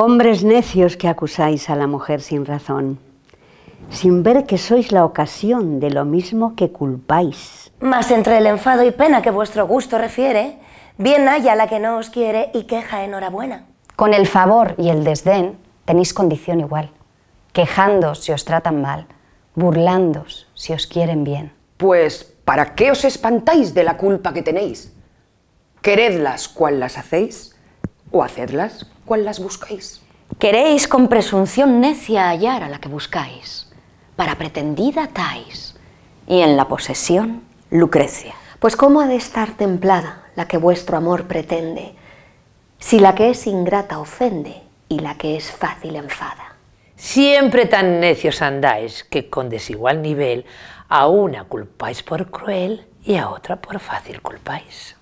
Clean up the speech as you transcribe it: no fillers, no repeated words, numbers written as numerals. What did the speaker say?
Hombres necios que acusáis a la mujer sin razón, sin ver que sois la ocasión de lo mismo que culpáis. Mas entre el enfado y pena que vuestro gusto refiere, bien halla la que no os quiere y queja enhorabuena. Con el favor y el desdén tenéis condición igual, quejándoos si os tratan mal, burlándoos si os quieren bien. Pues, ¿para qué os espantáis de la culpa que tenéis? Queredlas cual las hacéis, o hacedlas cual las buscáis. Queréis con presunción necia hallar a la que buscáis, para pretendida Thais, y en la posesión Lucrecia. Pues ¿cómo ha de estar templada la que vuestro amor pretende, si la que es ingrata ofende y la que es fácil enfada? Siempre tan necios andáis que con desigual nivel a una culpáis por cruel y a otra por fácil culpáis.